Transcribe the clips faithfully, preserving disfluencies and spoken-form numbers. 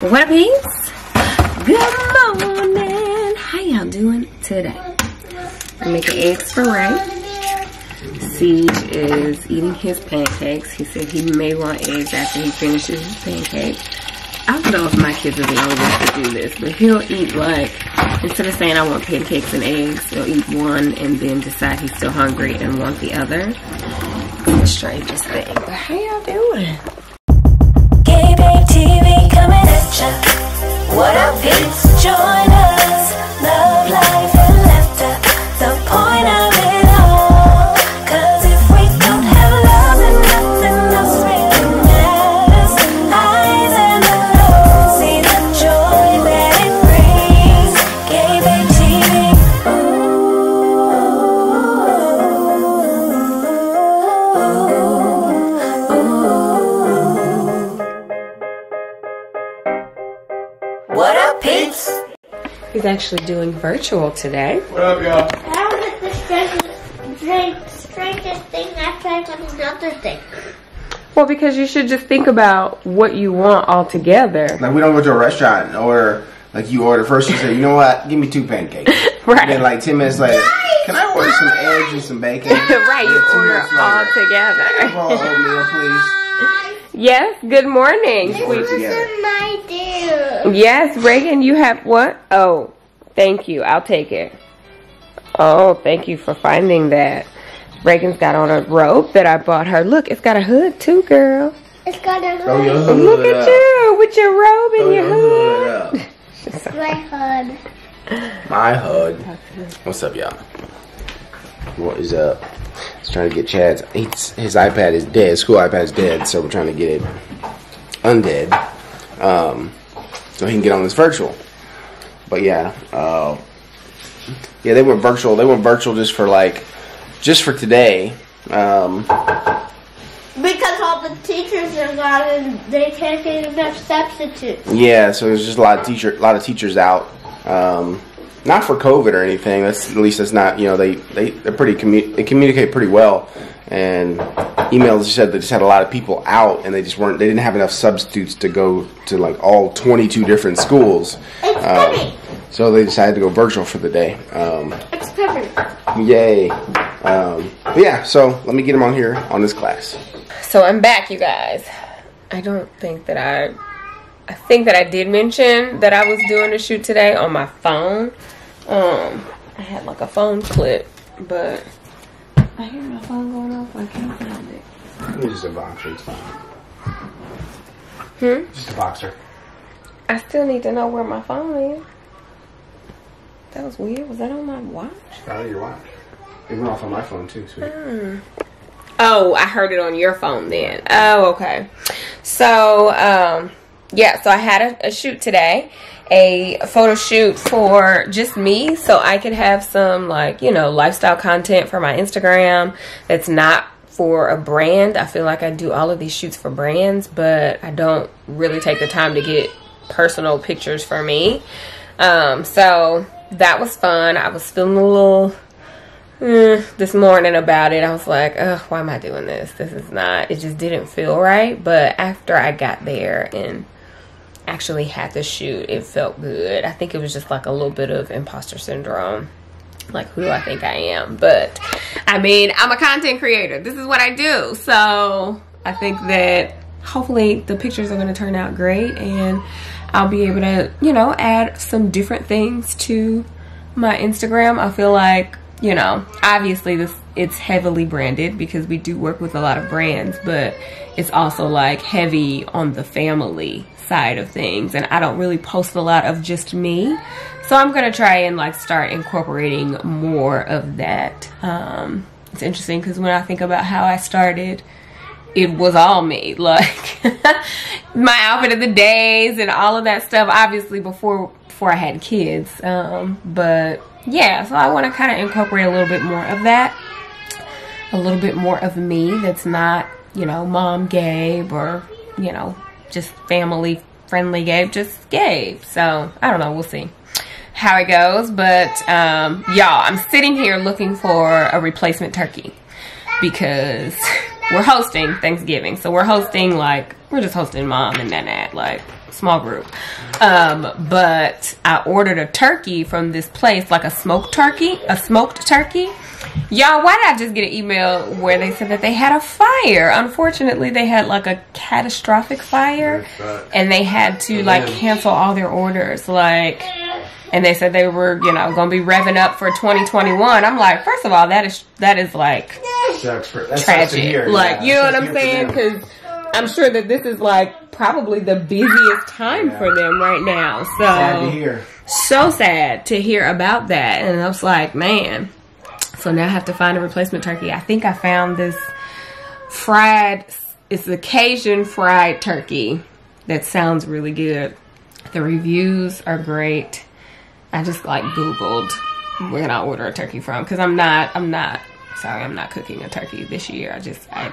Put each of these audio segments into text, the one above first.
What up, peeps? Good morning. How y'all doing today? I'm making eggs for Ray. Siege is eating his pancakes. He said he may want eggs after he finishes his pancakes. I don't know if my kids are the only ones to do this, but he'll eat like, instead of saying I want pancakes and eggs, he'll eat one and then decide he's still hungry and want the other. It's the strangest thing. But how y'all doing? K P T V coming at ya. What up, peeps? Join us. Love, life, and laughter. The point of it all. Cause if we don't have love, then nothing else really matters. Highs and the lows. See the joy that it brings. K P T V. Ooh. Ooh. He's actually doing virtual today. What up, y'all? That was the strangest, strangest thing I've tried on another thing. Well, because you should just think about what you want altogether. Like, we don't go to a restaurant or, like, you order first, you say, you know what, give me two pancakes. Right. And then, like, ten minutes later, can I order some eggs and some bacon? Right, you order all together. Come on, oatmeal, please. Yes, good morning. This was my deal. Yes, Reagan, you have what? Oh, thank you. I'll take it. Oh, thank you for finding that. Reagan's got on a robe that I bought her. Look, it's got a hood too, girl. It's got a hood. Oh, hood Look at up. you with your robe and oh, your hood. hood my hood. My hood. What's up, y'all? What is up? Trying to get Chad's, his, his iPad is dead, his school iPad is dead, so we're trying to get it undead, um, so he can get on this virtual. But yeah, uh, yeah, they went virtual, they went virtual just for like, just for today, um, because all the teachers are gone and they can't get enough substitutes. Yeah, so there's just a lot of teacher, a lot of teachers out, um, not for COVID or anything. That's, at least that's not, you know, they, they, they're pretty, commu they communicate pretty well. And emails just said they just had a lot of people out and they just weren't, they didn't have enough substitutes to go to like all twenty-two different schools. It's um, coming. So they decided to go virtual for the day. Um, it's coming. Yay. Um, yeah, so let me get them on here on this class. So I'm back, you guys. I don't think that I, I think that I did mention that I was doing a shoot today on my phone. Um, I had like a phone clip, but I hear my phone going off. I can't find it. You're just a boxer. It's fine. Hmm? Just a boxer. I still need to know where my phone is. That was weird. Was that on my watch? It's out of your watch. It went off on my phone too, sweetie. Mm. Oh, I heard it on your phone then. Oh, okay. So, um... yeah, so I had a, a shoot today, a photo shoot for just me, so I could have some, like, you know, lifestyle content for my Instagram that's not for a brand. I feel like I do all of these shoots for brands, but I don't really take the time to get personal pictures for me. Um, so that was fun. I was feeling a little... Mm, this morning about it. I was like, ugh, why am I doing this? This is not, it just didn't feel right. But after I got there and actually had to shoot, it felt good. I think it was just like a little bit of imposter syndrome. Like, who do I think I am? But I mean, I'm a content creator. This is what I do. So I think that hopefully the pictures are going to turn out great and I'll be able to, you know, add some different things to my Instagram. I feel like, you know, obviously this, it's heavily branded because we do work with a lot of brands, but it's also like heavy on the family side of things. And I don't really post a lot of just me. So I'm going to try and like start incorporating more of that. Um, it's interesting because when I think about how I started, it was all me, like my outfit of the days and all of that stuff, obviously before, before I had kids. Um, but yeah, so I want to kind of incorporate a little bit more of that, a little bit more of me that's not, you know, Mom Gabe or, you know, just family friendly Gabe, just Gabe. So I don't know, we'll see how it goes. But um, y'all, I'm sitting here looking for a replacement turkey because we're hosting Thanksgiving. So we're hosting, like, we're just hosting Mom and Nanette, like small group. Um, but I ordered a turkey from this place, like a smoked turkey, a smoked turkey. Y'all, why did I just get an email where they said that they had a fire? Unfortunately, they had like a catastrophic fire, and they had to like cancel all their orders. Like, and they said they were, you know, gonna be revving up for twenty twenty-one. I'm like, first of all, that is that is like that's tragic. Year, like, yeah. You know what I'm saying? Because I'm sure that this is like probably the busiest time yeah. for them right now. So sad to hear. So sad to hear about that. And I was like, man. So now I have to find a replacement turkey. I think I found this fried, it's a Cajun fried turkey that sounds really good. The reviews are great. I just like Googled where can I order a turkey from, because I'm not, I'm not, sorry, I'm not cooking a turkey this year. I just, I,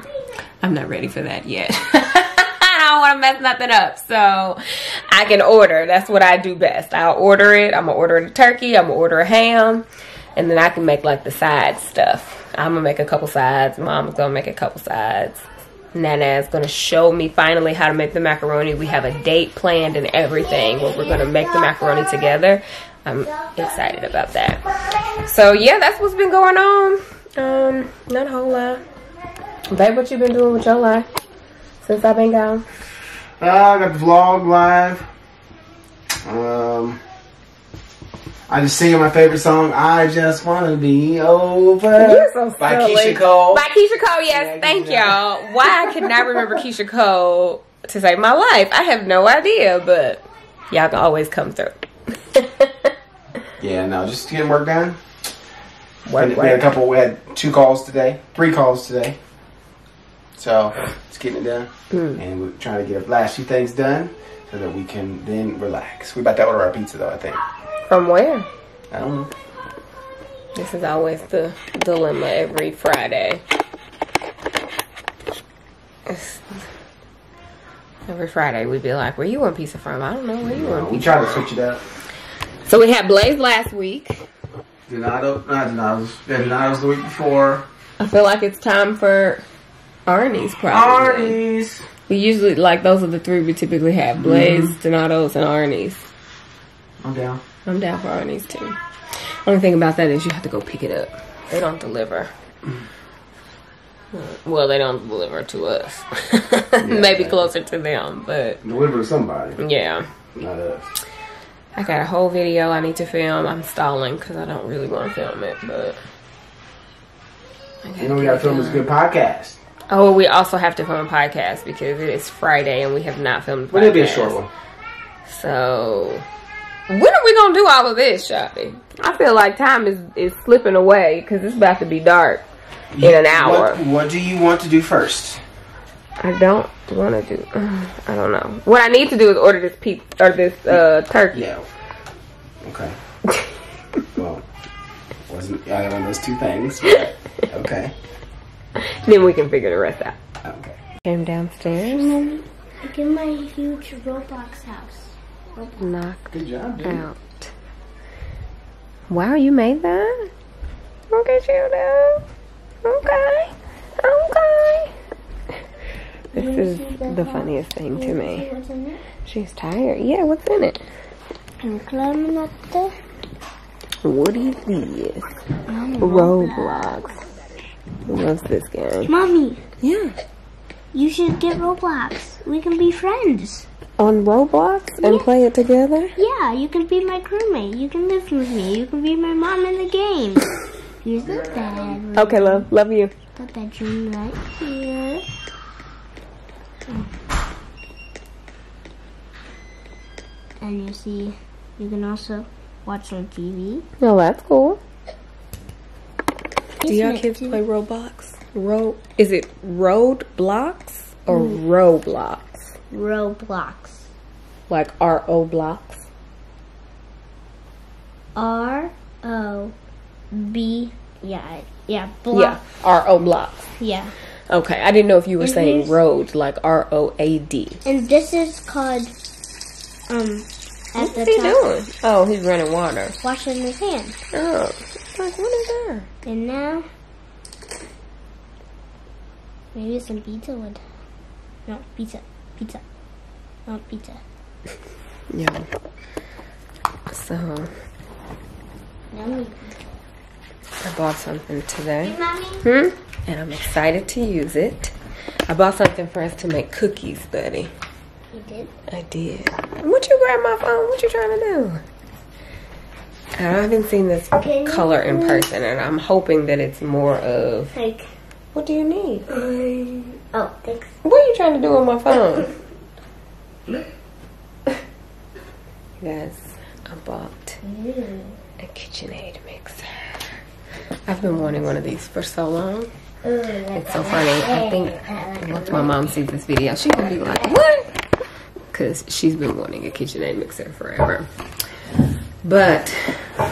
I'm not ready for that yet. I don't want to mess nothing up, so I can order. That's what I do best. I'll order it. I'm going to order a turkey. I'm going to order a ham. And then I can make like the side stuff. I'm gonna make a couple sides. Mom's gonna make a couple sides. Nana's gonna show me finally how to make the macaroni. We have a date planned and everything where we're gonna make the macaroni together. I'm excited about that. So yeah, that's what's been going on. Um, not a whole lot. Babe, what you been doing with your life since I've been gone? Uh, I got the vlog live. Um. I just singing my favorite song, I Just Wanna Be Over. You're so silly. By Keisha Cole. By Keisha Cole, yes. Yeah, thank y'all. Why I could not remember Keisha Cole to save my life. I have no idea, but y'all can always come through. Yeah, no, just getting work done. Work, we, we had a couple, we had two calls today, three calls today. So, just getting it done. Mm. And we're trying to get our last few things done so that we can then relax. We're about to order our pizza though, I think. From where? I don't know. This is always the dilemma every Friday. It's, every Friday we'd be like, where you want pizza from? I don't know where you want pizza from. We try to switch it up. So we had Blaze last week. Donatos, not Donatos. Donatos the week before. I feel like it's time for Arnie's probably. Arnie's. We usually, like, those are the three we typically have. Blaze, mm-hmm. Donatos, and Arnie's. I'm down. I'm down for Arnie's too. Only thing about that is you have to go pick it up. They don't deliver. Well, they don't deliver to us. Yeah, maybe yeah. Closer to them, but deliver to somebody. Yeah. Not us. I got a whole video I need to film. I'm stalling because I don't really want to film it, but you know we gotta film this good podcast. Oh, we also have to film a podcast because it is Friday and we have not filmed. But it'll be a short one. So. When are we gonna do all of this, Shopee? I feel like time is, is slipping away because it's about to be dark you, in an hour. What, what do you want to do first? I don't want to do. Uh, I don't know. What I need to do is order this pizza or this uh, turkey. Yeah. Okay. Well, wasn't I on those two things? But okay. Then we can figure the rest out. Okay. Came downstairs. And I get my huge Roblox house. Knocked Good job, dude. Out. Wow, you made that? Look at you now. Okay. Okay. This is the funniest thing to me. She's tired. Yeah, what's in it? I'm climbing up there. What is this? Roblox. Who loves this game? Mommy. Yeah. You should get Roblox. We can be friends. On Roblox and yeah. Play it together? Yeah, you can be my crewmate. You can live with me. You can be my mom in the game. Here's the bedroom. Okay, love. Love you. The bedroom right here. Oh. And you see, you can also watch on T V. Oh, that's cool. Do y'all kids play Roblox? Ro Is it Roadblocks or mm. Roblox? Roblox. Like R O blocks? R O B. Yeah, yeah, block. Yeah, R O blocks. Yeah. Okay, I didn't know if you were and saying road, like R O A D. And this is called, um, at What's the he top. Doing? Oh, he's running water. Washing his hands. Oh, it's like, what is there? And now, maybe some pizza would, no, pizza. Pizza. Not pizza. Yeah. So yummy. I bought something today. Hey, Mommy. Hmm? And I'm excited to use it. I bought something for us to make cookies, buddy. You did? I did. What you grab my phone? What you trying to do? I haven't seen this okay. color in person, and I'm hoping that it's more of... Like... What do you need? Um, oh, thanks. What are you trying to do with my phone? You guys, I bought mm. a KitchenAid mixer. I've been wanting one of these for so long. It's so funny. I think once my mom sees this video, she's gonna be like, what? Because she's been wanting a KitchenAid mixer forever. But,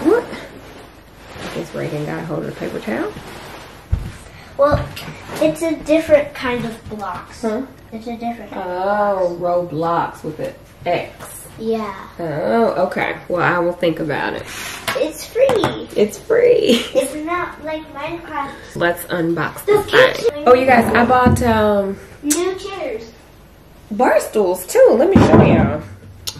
what? I guess Reagan got a hold of the paper towel. Well, it's a different kind of blocks. Huh? It's a different kind oh, of blocks. Oh, Roblox with an X. Yeah. Oh, okay. Well, I will think about it. It's free. It's free. It's not like Minecraft. Let's unbox the thing. Oh, you guys, I bought um new chairs. Bar stools too. Let me show y'all.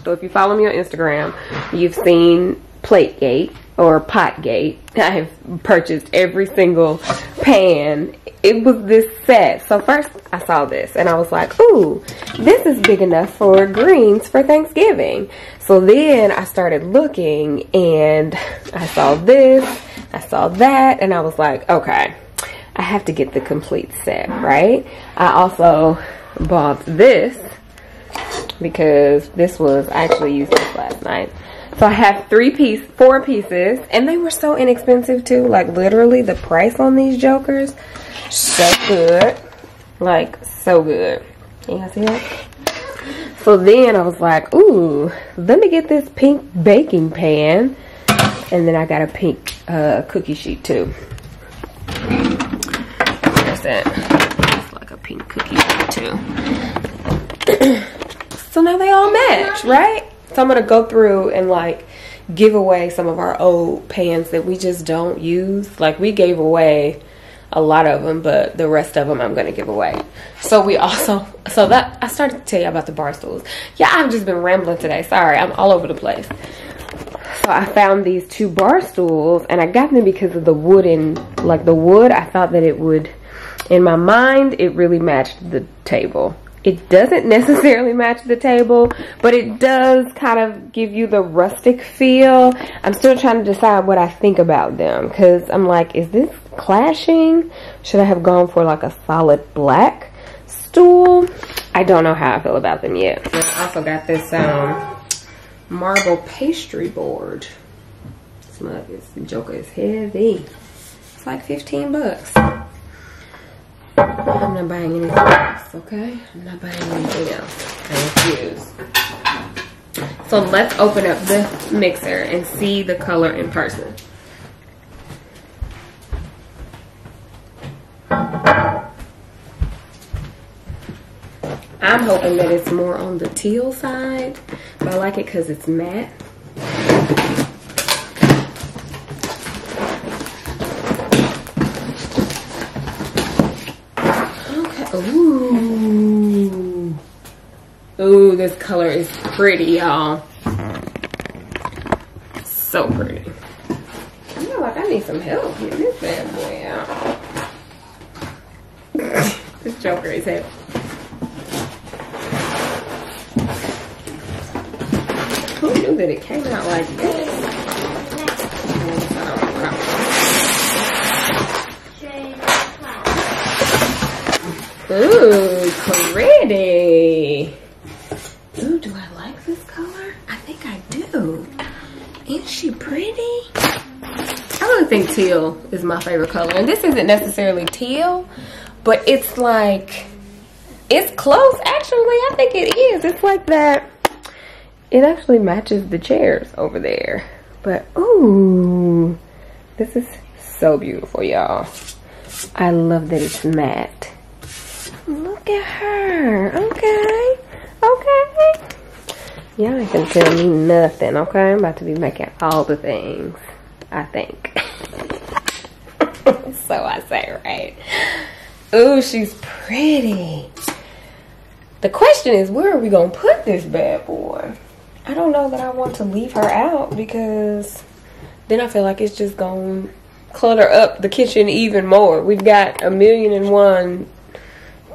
So if you follow me on Instagram, you've seen Plategate or Potgate. I have purchased every single pan. It was this set. So first I saw this and I was like, ooh, this is big enough for greens for Thanksgiving. So then I started looking and I saw this, I saw that, and I was like, okay, I have to get the complete set, right? I also bought this because this was, I actually used this last night. So I have three piece, four pieces, and they were so inexpensive too. Like literally the price on these jokers, so good. Like so good. Can y'all see that? So then I was like, ooh, let me get this pink baking pan. And then I got a pink uh, cookie sheet too. There's that. It's like a pink cookie sheet too. So now they all match, right? So I'm going to go through and like give away some of our old pans that we just don't use. Like we gave away a lot of them, but the rest of them I'm going to give away. So we also, so that, I started to tell you about the bar stools. Yeah, I've just been rambling today. Sorry, I'm all over the place. So I found these two bar stools and I got them because of the wooden, like the wood. I thought that it would, in my mind, it really matched the table. It doesn't necessarily match the table, but it does kind of give you the rustic feel. I'm still trying to decide what I think about them because I'm like, is this clashing? Should I have gone for like a solid black stool? I don't know how I feel about them yet. And I also got this um, marble pastry board. This mug is, joker is heavy. It's like fifteen bucks. I'm not buying anything else, okay? I'm not buying anything else. I refuse. So let's open up the mixer and see the color in person. I'm hoping that it's more on the teal side, but I like it because it's matte. Ooh. Ooh, this color is pretty, y'all. So pretty. I feel like I need some help getting this bad boy out. This joker is heavy. Who knew that it came out like this? Ooh, pretty. Ooh, do I like this color? I think I do. Isn't she pretty? I really think teal is my favorite color. And this isn't necessarily teal, but it's like, it's close actually. I think it is. It's like that. It actually matches the chairs over there. But ooh, this is so beautiful, y'all. I love that it's matte. Look at her. Okay. Okay. Y'all ain't gonna tell me nothing, okay? I'm about to be making all the things, I think. So I say, right? Ooh, she's pretty. The question is, where are we gonna put this bad boy? I don't know that I want to leave her out, because then I feel like it's just gonna clutter up the kitchen even more. We've got a million and one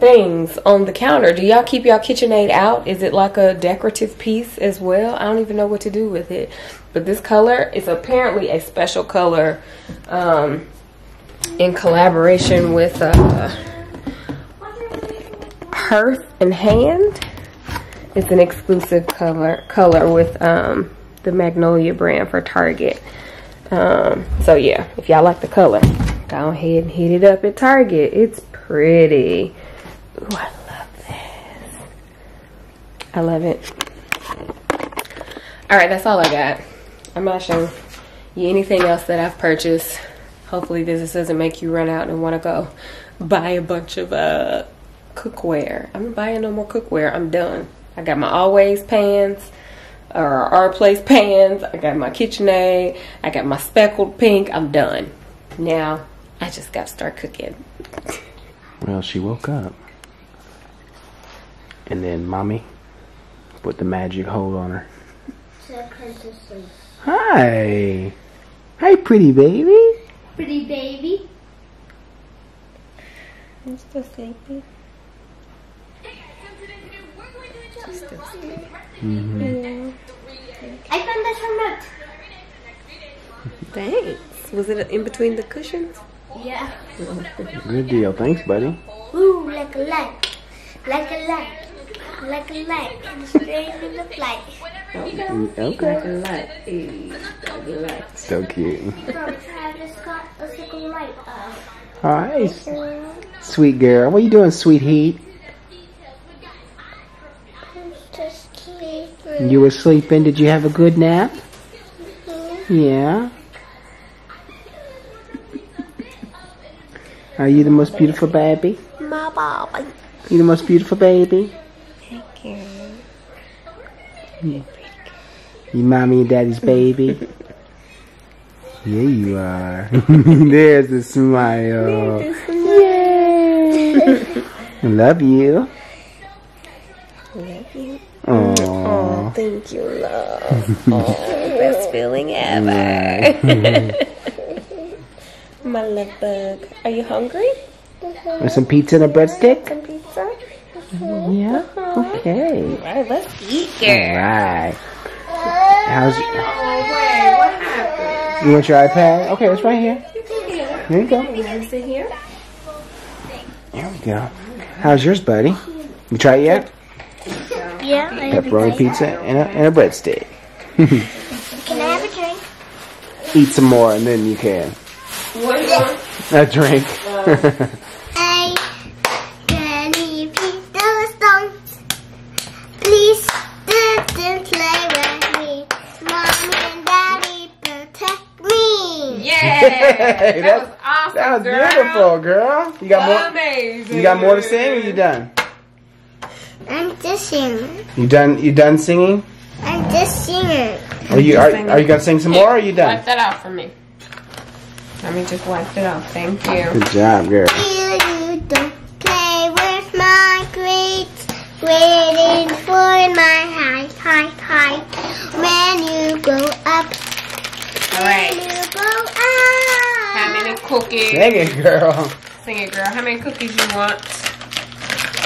things on the counter. Do y'all keep y'all KitchenAid out? Is it like a decorative piece as well? I don't even know what to do with it. But this color is apparently a special color um, in collaboration with uh, Hearth and Hand. It's an exclusive color color with um, the Magnolia brand for Target. Um, so yeah, if y'all like the color, go ahead and heat it up at Target. It's pretty. Ooh, I love this. I love it. Alright, that's all I got. I'm not showing you anything else that I've purchased. Hopefully this doesn't make you run out and want to go buy a bunch of uh, cookware. I'm not buying no more cookware. I'm done. I got my Always pans, or Our Place pans. I got my KitchenAid. I got my speckled pink. I'm done. Now, I just got to start cooking. Well, she woke up. And then mommy put the magic hold on her. Hi. Hi, pretty baby. Pretty baby. I'm still sleepy. I'm still sleepy. Mm-hmm. Yeah. I found this remote. Thanks. Was it in between the cushions? Yeah. Good deal. Thanks, buddy. Ooh, like a light. Like a light. Like a light. Straight in the flight. Oh, okay. So cute. All right, sweet girl. What are you doing, sweet heat? I'm just sleeping. You were sleeping. Did you have a good nap? Mm-hmm. Yeah. Are you the most beautiful baby? My baby. You the most beautiful baby. Thank you. Yeah. You mommy and daddy's baby. Yeah, you are. There's the smile. There's the smile. Yay! Love you. Love you. Aww. Oh, thank you, love. Oh, best feeling ever. Yeah. My love bug. Are you hungry? Mm-hmm. Want some pizza and a breadstick? Some pizza. Mm-hmm. Yeah. Uh-huh. Okay. All right, let's eat, girl. All right. How's your... What happened? You want your iPad? Okay, it's right here. There you go. Is it here? There we go. How's yours, buddy? You try it yet? Yeah. Pepperoni pizza and a, and a breadstick. Can I have a drink? Eat some more and then you can. What do you want? A drink. I can eat those stones. Please don't play with me. Mommy and daddy protect me. Yay! That, that was awesome. That was girl. Beautiful, girl. You got well, more. Amazing. You got more to sing, or you done? I'm just singing. You done? You done singing? I'm just singing. Are you? Are, are you gonna sing some more? Or are you done? Wipe that out for me. Let me just wipe it off. Thank you. Good job, girl. You don't play with my grades, waiting for my height, height, height. When you grow up, all right. When you grow up. How many cookies? Sing it, girl. Sing it, girl. How many cookies you want?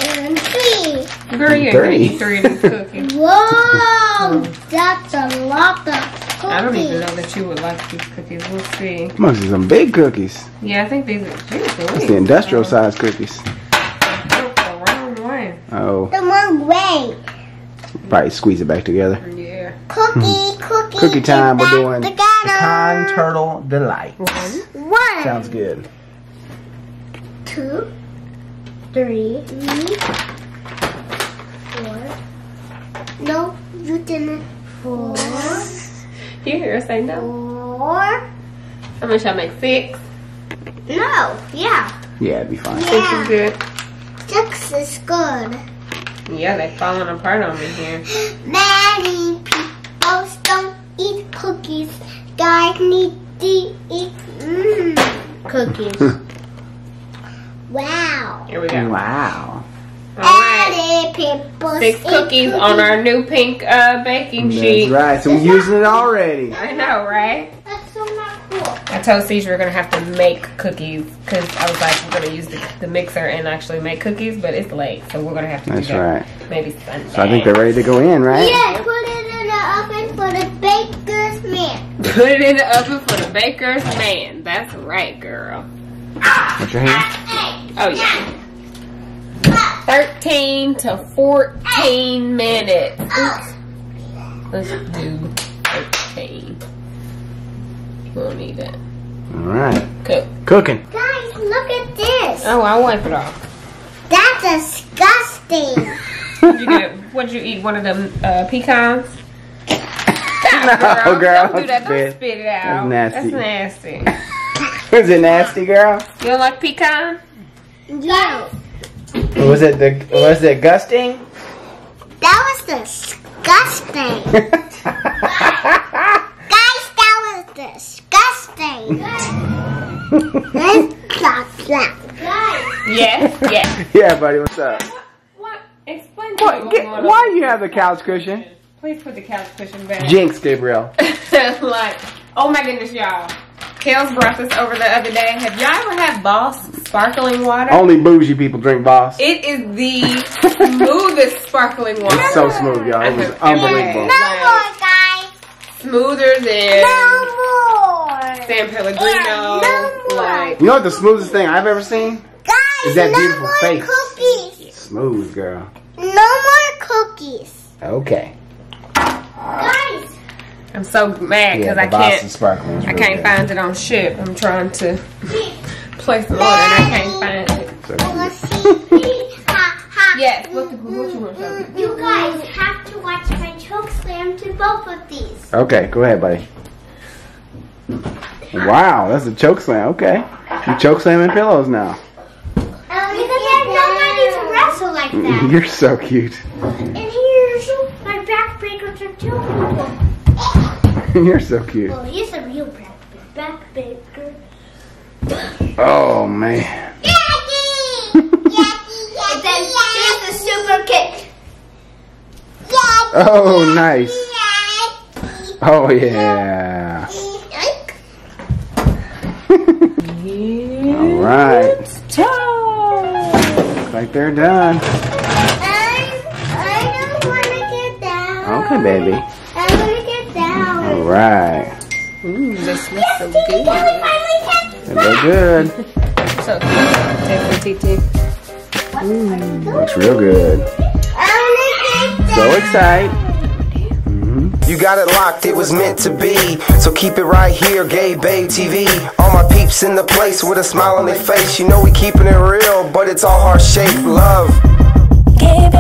And three. Girl, you three. Three of these cookies. Whoa, that's a lot of. I don't even know that you would like these cookies. We'll see. Must be some big cookies. Yeah, I think these are big. It's the industrial size cookies. The wrong way. Oh. The wrong way. Probably squeeze it back together. Yeah. Cookie, cookie. Cookie time. We're doing pecan turtle delight. One. One. Sounds good. Two. Three. Four. No, you didn't. Four. You hear her say no? Four. How much I make? Six? No, yeah. Yeah, it'd be fine. Yeah. Six is good. Six is good. Yeah, they're falling apart on me here. Many people don't eat cookies. Guys need to eat mm, cookies. Wow. Here we go. Wow. All right. six cookies on our new pink uh, baking sheet. That's right. So we're using it already. I know, right? That's so not cool. I told Cece we're going to have to make cookies because I was like, we're going to use the, the mixer and actually make cookies, but it's late, so we're going to have to do that. That's right. Maybe Sunday. So I think they're ready to go in, right? Yeah, put it in the oven for the baker's man. Put it in the oven for the baker's man. That's right, girl. Put your hand. Oh, yeah. thirteen to fourteen minutes. Oops. Let's do thirteen. We'll need it. Alright. Cook. Cooking. Guys, look at this. Oh, I'll wipe it off. That's disgusting. What'd you get? What'd you eat? One of them uh, pecans? Stop, no, girl. girl. Don't do that. Don't spit it out. That's nasty. That's nasty. Is it nasty, girl? You don't like pecan? No. Was it the was it gusting? That was disgusting. Guys, that was disgusting. Let's stop that. Yes, yes. Yeah, buddy, what's up? What? Explain to me what's going on. Why do you have the couch cushion? Please put the couch cushion back. Jinx, Gabriel. Like, oh my goodness, y'all. Kels brought this over the other day. Have y'all ever had Boss Sparkling Water? Only bougie people drink Boss. It is the smoothest sparkling water. It's so smooth, y'all. It was unbelievable. No more, guys. Smoother than no more. San Pellegrino. No more. Like, you know what the smoothest thing I've ever seen? Guys, is that no beautiful more face. Cookies. Smooth, girl. No more cookies. Okay. Guys. I'm so mad because yeah, I can't, I can't good. find it on ship. I'm trying to place the order and I can't find it. Yes, what, what you want to do? You guys have to watch my choke slam to both of these. Okay, go ahead, buddy. Wow, that's a choke slam. Okay, you choke slamming pillows now. Because I don't know how to wrestle like that. You're so cute. And here's my backbreakers are too. You're so cute. Well, he's a real back baker. Oh, man. Daddy! Daddy, Daddy, Daddy, Daddy. Here's a super kick. Daddy, oh, Daddy, nice. Daddy. Oh, yeah. All right. It's time. Looks like they're done. I, I don't want to get down. Okay, baby. All right. Ooh, this smells yes, so good. They look good. So cute. Ooh, looks real good. So excited. Mm-hmm. You got it locked. It was meant to be. So keep it right here, K P T V. All my peeps in the place with a smile on their face. You know we keeping it real, but it's all heart shaped love.